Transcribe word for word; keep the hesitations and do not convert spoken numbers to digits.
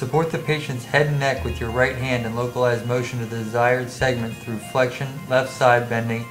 Support the patient's head and neck with your right hand and localize motion to the desired segment through flexion, left side bending,